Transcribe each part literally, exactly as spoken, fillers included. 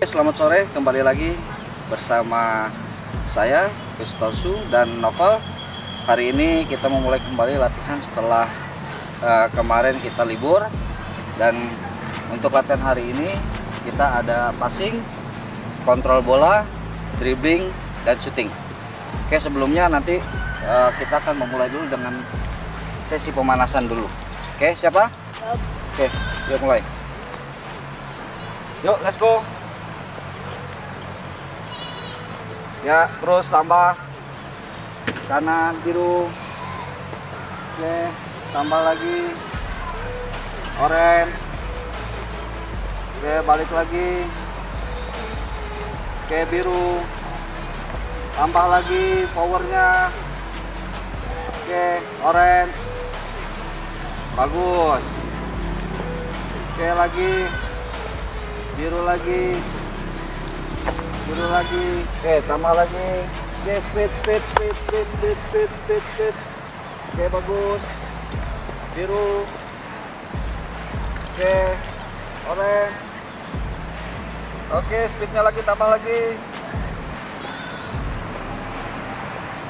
Selamat sore, kembali lagi bersama saya, Coach Tosu dan Novel. Hari ini kita memulai kembali latihan setelah uh, kemarin kita libur. Dan untuk latihan hari ini kita ada passing, kontrol bola, dribbling, dan shooting. Oke, sebelumnya nanti uh, kita akan memulai dulu dengan sesi pemanasan dulu. Oke, siapa? Yep. Oke, yuk mulai. Yuk, let's go. Ya, terus tambah kanan biru. Oke, tambah lagi orange. Oke, balik lagi. Oke, biru. Tambah lagi powernya. Oke, orange. Bagus. Oke, lagi biru lagi. Biru lagi, oke, tambah lagi. Oke, speed, speed, speed, speed, speed, speed, speed, speed. Oke, bagus. Biru. Oke, orange. Oke, speednya lagi, tambah lagi.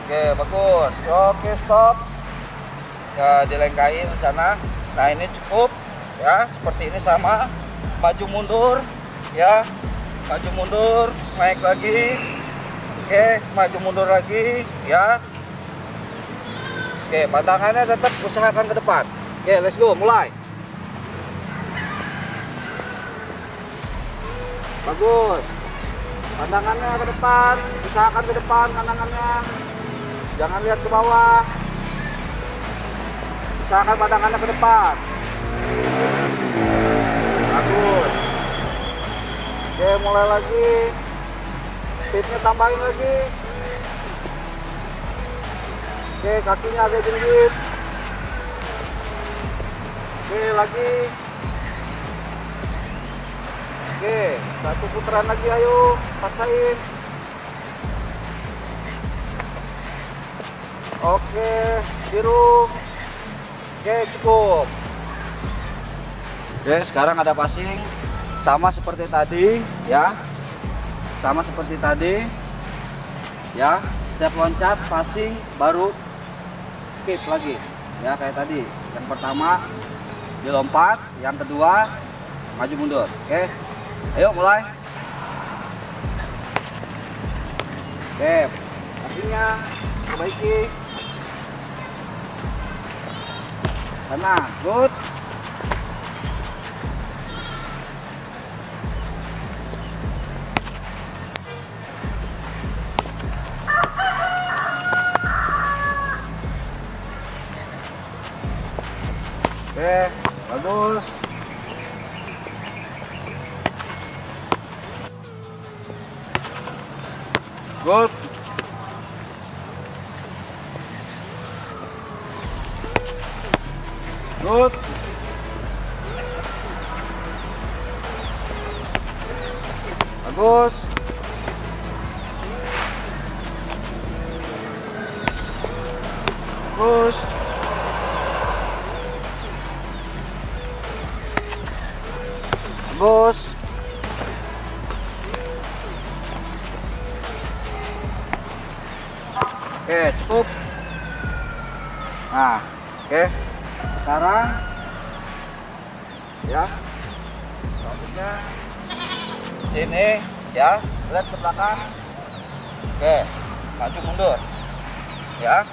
Oke, bagus. Oke, stop. Ya, dilengkain sana. Nah, ini cukup. Ya, seperti ini sama. Maju mundur. Ya. Maju mundur, naik lagi. Oke, maju mundur lagi ya. Oke, pandangannya tetap usahakan ke depan. Oke, let's go, mulai. Bagus. Pandangannya ke depan, usahakan ke depan pandangannya. Jangan lihat ke bawah. Usahakan pandangannya ke depan. Bagus. Oke, mulai lagi. Speednya tambahin lagi. Oke, kakinya agak tinggi. Oke, lagi. Oke, satu putaran lagi, ayo paksain. Oke, biru. Oke, cukup. Oke, sekarang ada passing. Sama seperti tadi ya, sama seperti tadi ya, setiap loncat passing baru skip lagi ya, kayak tadi. Yang pertama dilompat, yang kedua maju mundur. Oke, ayo mulai. Oke, passingnya perbaiki karena good. Oke, bagus. Good. Good. Bagus. Bagus. Bagus. Oke, cukup. Nah, oke. Sekarang ya. Selanjutnya sini ya, lihat ke belakang. Oke, maju mundur. Ya.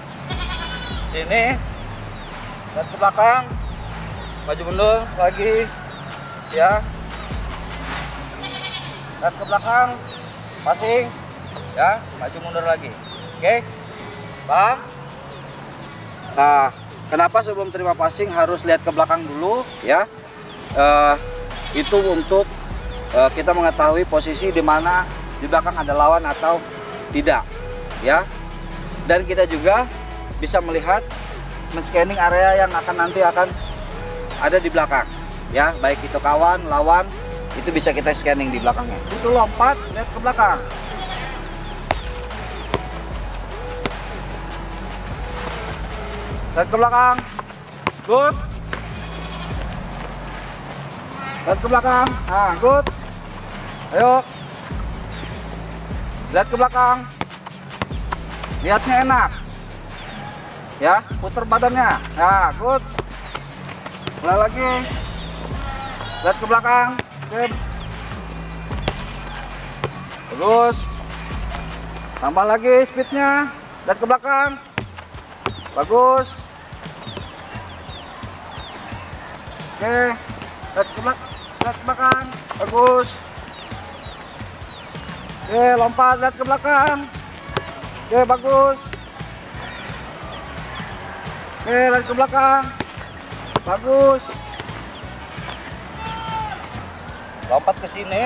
Sini. Lihat ke belakang. Maju mundur lagi. Ya. Dan ke belakang, passing, ya, maju mundur lagi. Oke, paham? Nah, kenapa sebelum terima passing harus lihat ke belakang dulu, ya? Uh, itu untuk uh, kita mengetahui posisi di mana di belakang ada lawan atau tidak, ya. Dan kita juga bisa melihat, men-scanning area yang akan nanti akan ada di belakang, ya, baik itu kawan, lawan. Itu bisa kita scanning di belakangnya. Itu lompat, lihat ke belakang. Lihat ke belakang. Good. Lihat ke belakang. Nah, good. Ayo, lihat ke belakang, lihatnya enak ya, putar badannya ya, good. Mulai lagi, lihat ke belakang, good. Terus tambah lagi speednya, lihat ke belakang, bagus. Oke, lihat ke belakang, lihat ke belakang, bagus. Oke, lompat, lihat ke belakang, oke, bagus. Oke, lihat ke belakang, bagus. Lompat ke sini,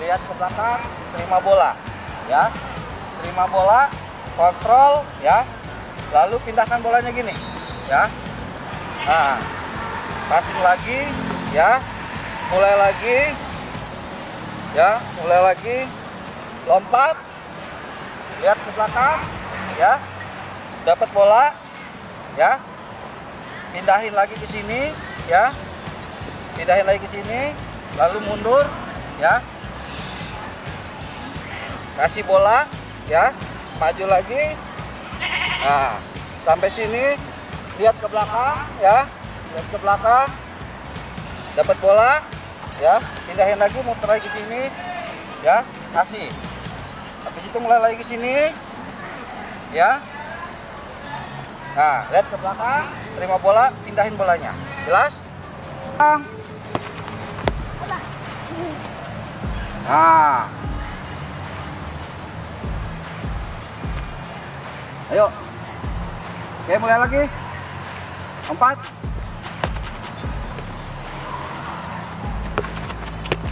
lihat ke belakang, terima bola ya, terima bola, kontrol ya, lalu pindahkan bolanya gini ya. Nah, passing lagi ya, mulai lagi ya, mulai lagi, lompat, lihat ke belakang ya, dapat bola ya, pindahin lagi ke sini ya, pindahin lagi ke sini, lalu mundur ya, kasih bola ya, maju lagi. Nah, sampai sini, lihat ke belakang ya, lihat ke belakang, dapat bola ya, pindahin lagi, muter lagi ke sini ya, kasih. Habis itu mulai lagi ke sini ya. Nah, lihat ke belakang, terima bola, pindahin bolanya, jelas? Nah, ayo, oke, mulai lagi, empat,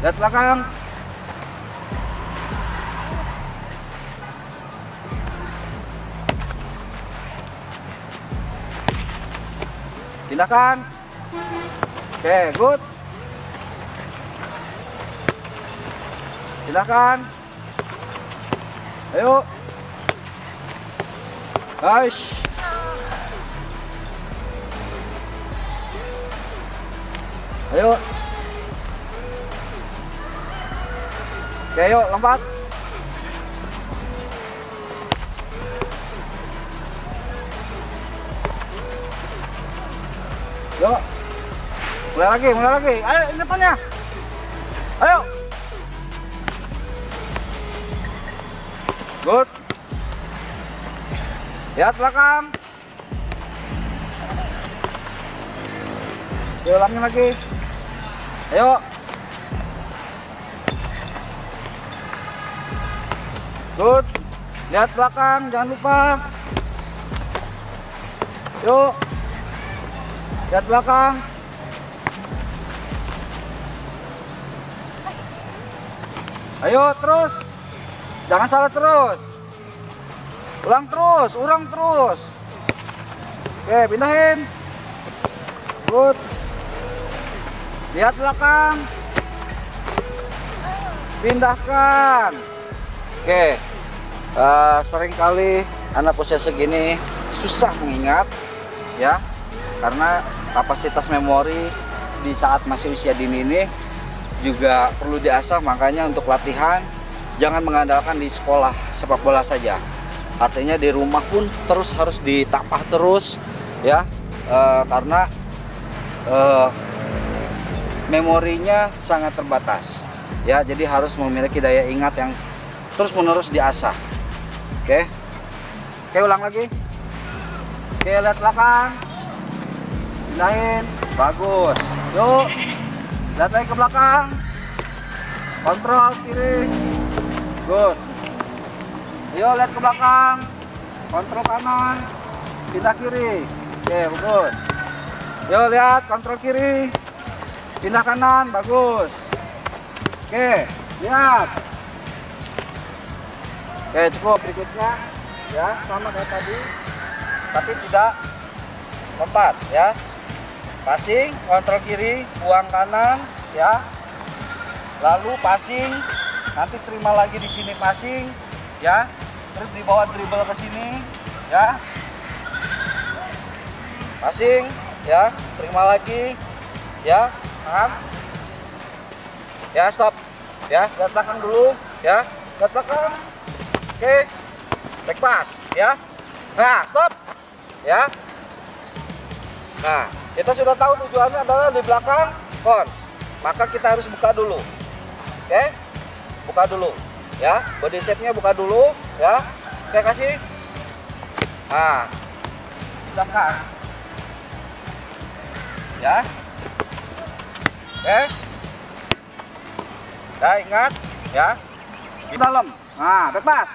lihat belakang, pindahkan, oke, good, pindahkan, ayo. Guys, ayo, oke, yuk lompat, yuk, mulai lagi, mulai lagi, ayo depannya, ayo, good. Lihat belakang, ayo ulangin lagi, ayo, good. Lihat belakang, jangan lupa, yuk, lihat belakang, ayo terus, jangan salah terus. Ulang terus, ulang terus. Oke, pindahin. Good. Lihat belakang. Pindahkan. Oke. Uh, seringkali anak usia segini susah mengingat, ya, karena kapasitas memori di saat masih usia dini ini juga perlu diasah. Makanya untuk latihan jangan mengandalkan di sekolah sepak bola saja. Artinya di rumah pun terus harus ditapah terus ya, e, karena e, memorinya sangat terbatas ya, jadi harus memiliki daya ingat yang terus-menerus diasah. Oke, oke ulang lagi, oke lihat belakang, pindahin, bagus, yuk, lihat lagi ke belakang, kontrol kiri, good. Ayo lihat ke belakang, kontrol kanan, pindah kiri, oke bagus. Ayo lihat, kontrol kiri, pindah kanan, bagus. Oke, lihat. Oke cukup, berikutnya ya sama kayak tadi, tapi tidak lompat ya. Passing, kontrol kiri, buang kanan ya. Lalu passing, nanti terima lagi di sini passing ya. Terus dibawa dribble ke sini ya, passing ya, terima lagi ya, paham ya, stop ya, lihat belakang dulu ya, lihat belakang pakai back pass ya. Nah, stop ya. Nah, kita sudah tahu tujuannya adalah di belakang horns, maka kita harus buka dulu. Oke, buka dulu ya, body shape-nya buka dulu ya. Oke, kasih. Nah, belakang ya. Oke, ya, ingat ya, di dalam. Nah, bebas.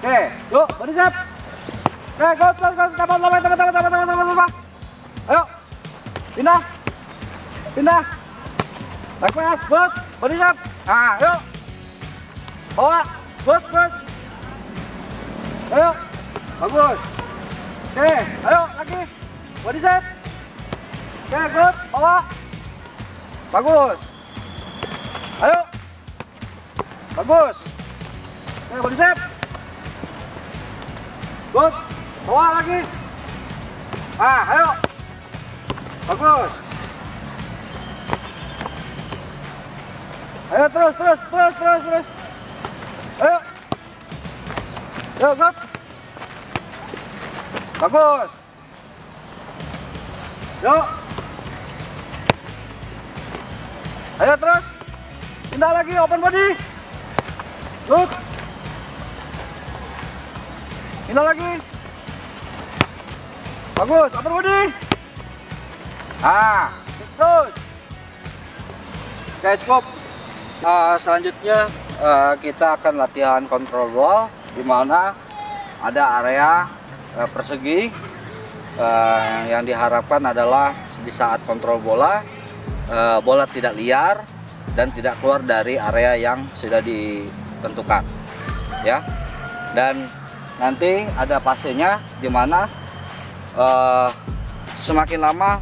Oke, yuk, body shape. Oke, go, go, go, teman, teman, teman, teman, teman, teman, teman. Ayo, pindah, pindah, lepas, good, body shape. Nah, ayo, bawa, good, good. Ayo, bagus. Oke, ayo lagi, body shape. Oke, good, bawa, bagus. Ayo, bagus. Oke, body shape. Good, bawa lagi. Ah, ayo, bagus. Ayo terus, terus, terus, terus, terus. Ayo, ayo, good, bagus. Yo, ayo terus, pindah lagi, open body, good, pindah lagi. Bagus, open body. Ah, terus. Oke, cukup. Uh, selanjutnya uh, kita akan latihan control ball, di mana ada area uh, persegi uh, yang diharapkan adalah di saat kontrol bola, uh, bola tidak liar dan tidak keluar dari area yang sudah ditentukan, ya. Dan nanti ada pasenya, di mana Uh, semakin lama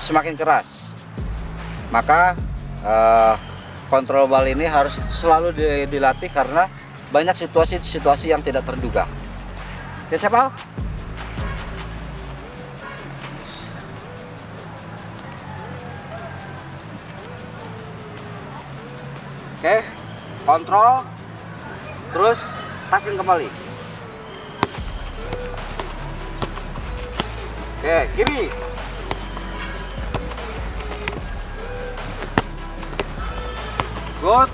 semakin keras, maka uh, kontrol ball ini harus selalu di, dilatih karena banyak situasi-situasi yang tidak terduga. Oke, siapa? Oke, kontrol terus passing kembali. Oke, kiri. Good.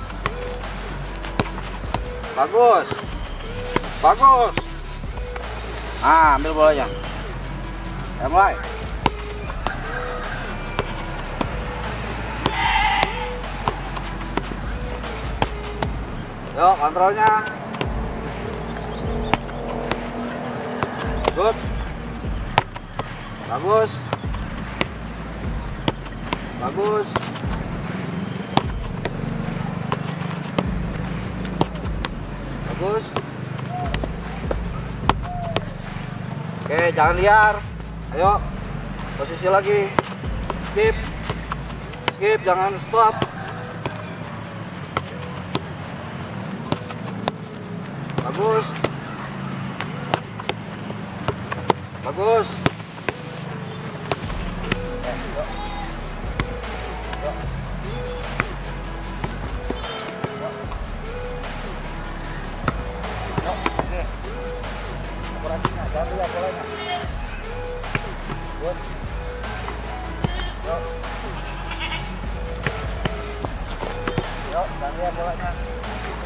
Bagus. Bagus. Ah, ambil bolanya. Ya, mulai. Yo, kontrolnya. Good. Bagus, bagus, bagus. Oke, jangan liar. Ayo, posisi lagi. Skip, skip, jangan stop. Bagus, bagus.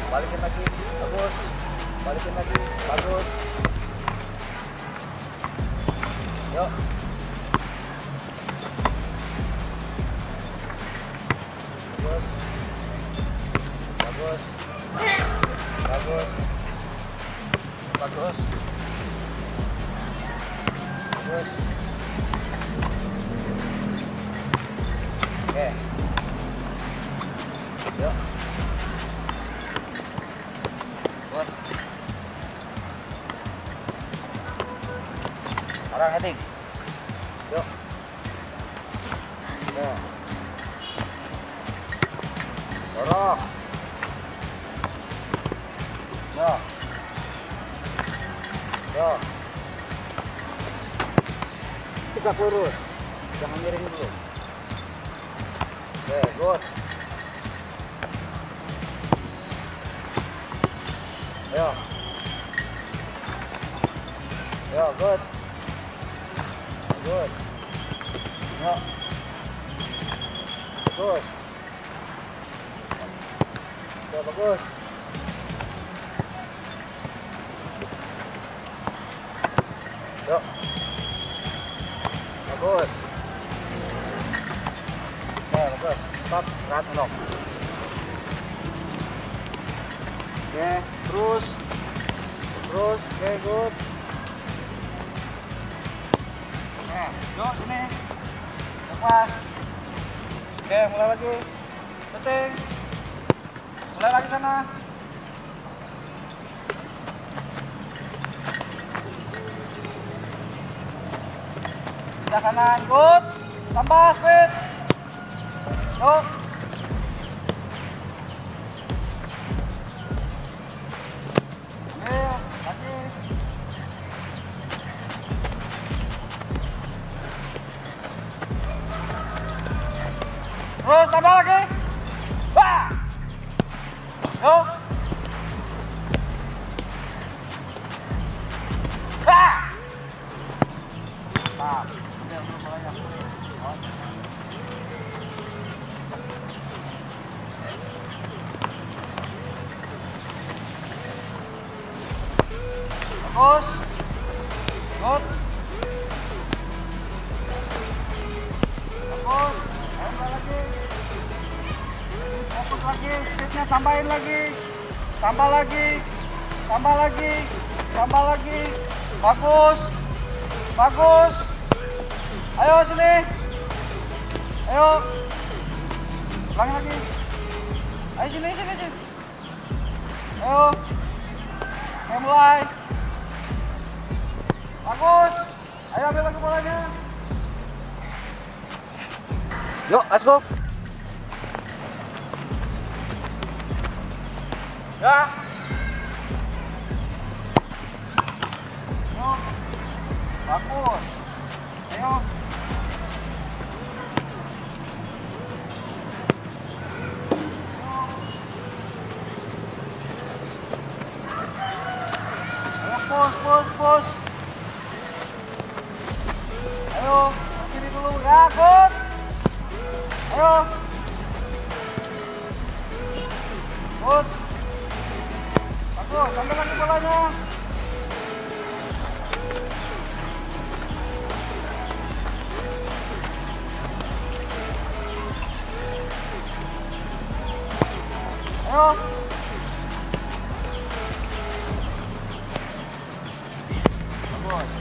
Balikin lagi, bagus. Balikin lagi, bagus. Yuk. Bagus. Bagus. Bagus. Bagus. Bagus. Oke. Yuk. Arah heading. Yuk. Nah. Dorong. Nah. Nah. Tegak lurus. Jangan miring dulu. Oke, good. Ayo. Bagus. Sudah bagus. Yuk. Bagus. Nah, bagus. Stop, berat, menok. Oke, terus. Terus, oke, good. Nah, yuk sini. Lepas. Oke, mulai lagi. Setting. Mulai lagi sana. Pindah kanan, good. Tambah speed. Yuk. Terus tambah lagi. Wah. Yuk. Wah. Nah, udah mulai. Bagus. Good. Bagus. Tambah lagi. Fokus lagi, speednya tambahin lagi. Tambah lagi. Tambah lagi. Tambah lagi. Bagus. Bagus. Ayo sini. Ayo. Ulangi lagi. Ayo sini, sini, sini. Ayo. Ayo mulai. Bagus. Ayo ambil lagi bolanya. Yuk, let's go. Ya. Ayo. Bagus. Ayo. Ayo, push, push, push. Ayo, kiri dulu. Ya, good. Ayo. Good. Tuh, sampai lagi bolanya. Ayo. Bagus.